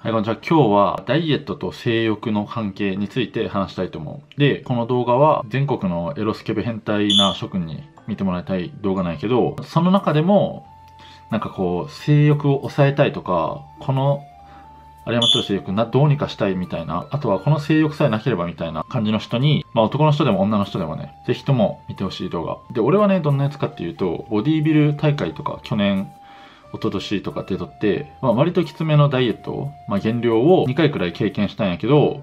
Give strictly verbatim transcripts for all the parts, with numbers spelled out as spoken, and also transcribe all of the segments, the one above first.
はい、こんにちは。今日はダイエットと性欲の関係について話したいと思う。で、この動画は全国のエロスケベ変態な諸君に見てもらいたい動画なんやけど、その中でも、なんかこう、性欲を抑えたいとか、この誤ってる性欲などうにかしたいみたいな、あとはこの性欲さえなければみたいな感じの人に、まあ男の人でも女の人でもね、ぜひとも見てほしい動画。で、俺はね、どんなやつかっていうと、ボディービル大会とか去年、一昨年とか出とって、まあ、割ときつめのダイエット、まあ、減量をにかいくらい経験したんやけど、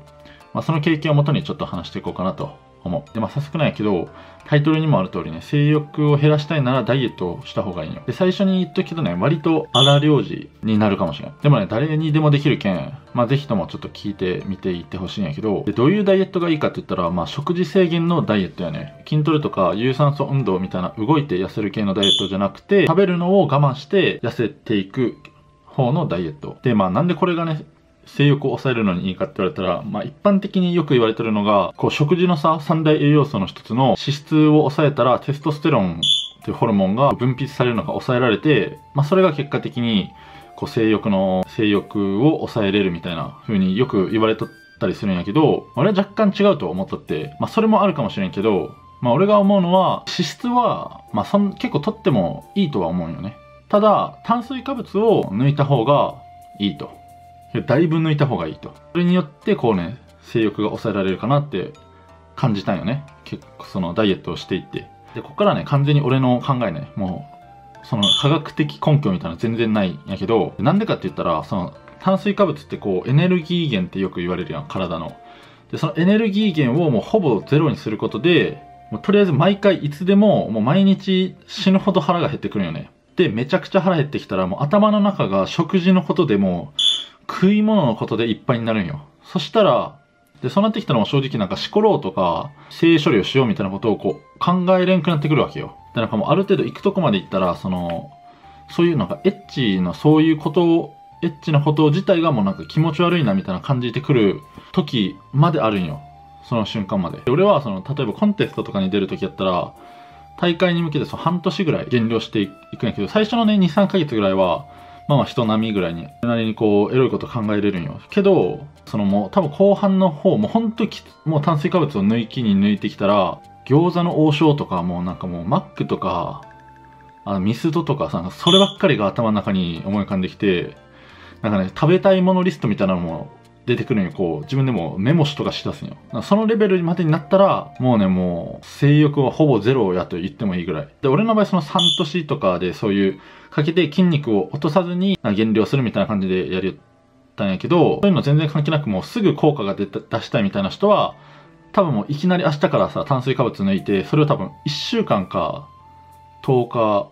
まあ、その経験をもとにちょっと話していこうかなと思う。で、まあ、早速なんやけど、タイトルにもある通りね、性欲を減らしたいならダイエットをした方がいいんよ。で、最初に言っとくけどね、割と荒療治になるかもしれん。でもね、誰にでもできるけん、まあ、ぜひともちょっと聞いてみていってほしいんやけど、で、どういうダイエットがいいかって言ったら、まあ、食事制限のダイエットやね。筋トレとか有酸素運動みたいな動いて痩せる系のダイエットじゃなくて、食べるのを我慢して痩せていく方のダイエット。で、まあ、なんでこれがね、性欲を抑えるのにいいかって言われたら、まあ、一般的によく言われてるのが、こう食事のさ、三大栄養素の一つの脂質を抑えたらテストステロンっていうホルモンが分泌されるのが抑えられて、まあ、それが結果的にこう性欲の、性欲を抑えれるみたいな風によく言われとったりするんやけど、俺は若干違うと思っとって、まあ、それもあるかもしれんけど、まあ、俺が思うのは、脂質は、まあ、そん結構取ってもいいとは思うよね。ただ、炭水化物を抜いた方がいいと。だいぶ抜いた方がいいと。それによってこうね、性欲が抑えられるかなって感じたんよね。結構そのダイエットをしていって。で、ここからね、完全に俺の考えね、もう、その科学的根拠みたいなの全然ないんやけど、なんでかって言ったら、その炭水化物ってこうエネルギー源ってよく言われるやん、体の。で、そのエネルギー源をもうほぼゼロにすることで、もうとりあえず毎回いつでも、もう毎日死ぬほど腹が減ってくるよね。で、めちゃくちゃ腹減ってきたら、もう頭の中が食事のことでもう、食い物のことでいっぱいになるんよ。そしたら、で、そうなってきたらもう正直なんかしころうとか、性処理をしようみたいなことをこう、考えれんくなってくるわけよ。で、なんかもうある程度行くとこまで行ったら、その、そういうなんかエッチな、そういうことを、エッチなこと自体がもうなんか気持ち悪いなみたいな感じてくる時まであるんよ。その瞬間まで。で、俺はその、例えばコンテストとかに出る時やったら、大会に向けてその半年ぐらい減量していくんやけど、最初のね、に、さんかげつぐらいは、まあまあ人並みぐらいに、それなりにこう、エロいこと考えれるんよ。けど、そのもう多分後半の方、もうほんとき、もう炭水化物を抜きに抜いてきたら、餃子の王将とか、もうなんかもうマックとか、あのミスドとかさ、そればっかりが頭の中に思い浮かんできて、なんかね、食べたいものリストみたいなのも出てくるんよ。こう、自分でもメモしとかしだすんよ。そのレベルまでになったら、もうね、もう、性欲はほぼゼロやと言ってもいいぐらい。で、俺の場合そのさんねんとかでそういう、かけて筋肉を落とさずに減量するみたいな感じでやりたんやけど、そういうの全然関係なくもうすぐ効果が出た、出したいみたいな人は、多分もういきなり明日からさ、炭水化物抜いて、それを多分いっしゅうかんかとおか、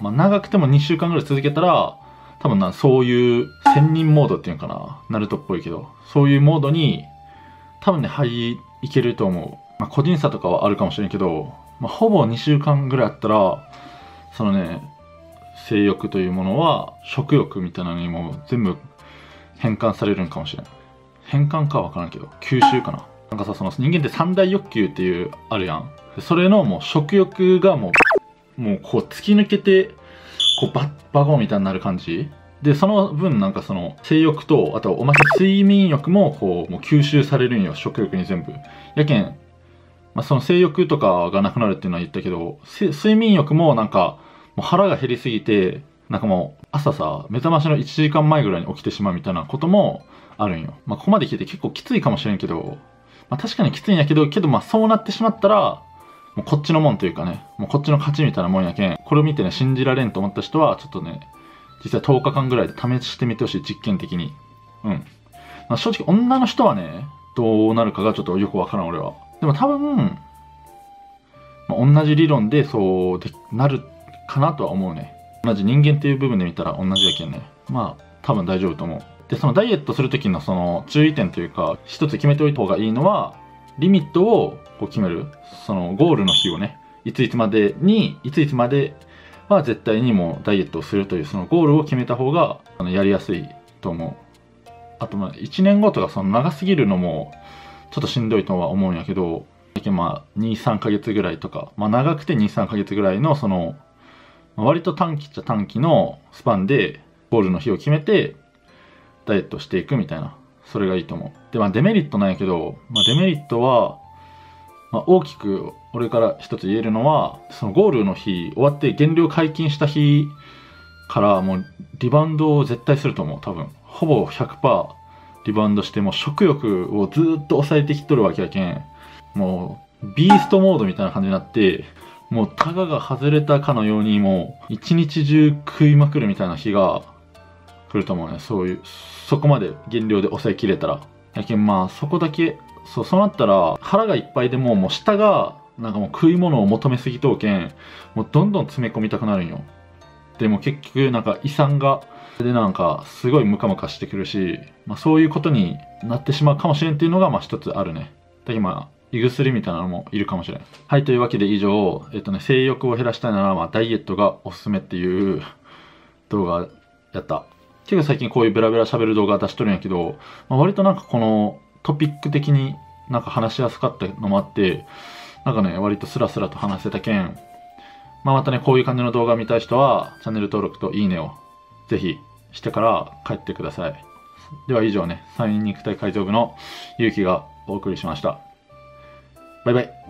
まあ長くてもにしゅうかんぐらい続けたら、多分な、そういう仙人モードっていうのかな、ナルトっぽいけど、そういうモードに、多分ね、はい、いけると思う。まあ個人差とかはあるかもしれんけど、まあほぼにしゅうかんぐらいあったら、そのね、性欲というものは食欲みたいなのにも全部変換されるんかもしれない。変換かは分からんけど、吸収かな。なんかさ、その人間って三大欲求っていうあるやん。それのもう食欲がもう、もうこう突き抜けて、こうバッバゴみたいになる感じ。で、その分なんかその性欲と、あとおまけ睡眠欲もこう、もう吸収されるんよ、食欲に全部。やけん、まあその性欲とかがなくなるっていうのは言ったけど、睡眠欲もなんか、もう腹が減りすぎて、なんかもう朝さ、目覚ましのいちじかんまえぐらいに起きてしまうみたいなこともあるんよ。まあ、ここまで聞いて結構きついかもしれんけど、まあ、確かにきついんやけど、けどまあそうなってしまったら、もうこっちのもんというかね、もうこっちの勝ちみたいなもんやけん、これを見てね、信じられんと思った人は、ちょっとね、実際とおかかんぐらいで試してみてほしい、実験的に。うん。まあ、正直女の人はね、どうなるかがちょっとよくわからん、俺は。でも多分、まあ、同じ理論でそうでなるかなとは思うね。同じ人間っていう部分で見たら同じやけんね。まあ、多分大丈夫と思う。で、そのダイエットするときのその注意点というか、一つ決めておいた方がいいのは、リミットをこう決める。そのゴールの日をね、いついつまでに、いついつまでは絶対にもうダイエットをするという、そのゴールを決めた方が、あの、やりやすいと思う。あと、まあ、いちねんごとかその長すぎるのも、ちょっとしんどいとは思うんやけど、まあ、に、さんかげつぐらいとか、まあ、長くてに、さんかげつぐらいのその、割と短期っちゃ短期のスパンでゴールの日を決めて、ダイエットしていくみたいな、それがいいと思う。で、まあ、デメリットなんやけど、まあ、デメリットは、まあ、大きく俺から一つ言えるのは、そのゴールの日終わって減量解禁した日からもうリバウンドを絶対すると思う。多分ほぼ ひゃくパーセント リバウンドして、もう食欲をずーっと抑えてきとるわけやけん、もうビーストモードみたいな感じになって、もうタガが外れたかのように、もう一日中食いまくるみたいな日が来ると思うね。そういう、そこまで減量で抑えきれたらやけん、まあそこだけ、そう、そうなったら腹がいっぱいでもう、もう舌がなんかもう食い物を求めすぎとうけん、もうどんどん詰め込みたくなるんよ。でも結局なんか胃酸がで、なんかすごいムカムカしてくるし、まあ、そういうことになってしまうかもしれんっていうのがまあ一つあるね。だけどまあ胃薬みたいなのもいるかもしれん。はい、というわけで以上、えっとね、性欲を減らしたいならまあダイエットがおすすめっていう動画やった。結構最近こういうベラベラ喋る動画出しとるんやけど、まあ、割となんかこのトピック的になんか話しやすかったのもあって、なんかね、割とスラスラと話せたけん、まあ、またね、こういう感じの動画見たい人は、チャンネル登録といいねをぜひしてから帰ってください。では以上ね、三位肉体改造部のゆうきがお送りしました。バイバイ。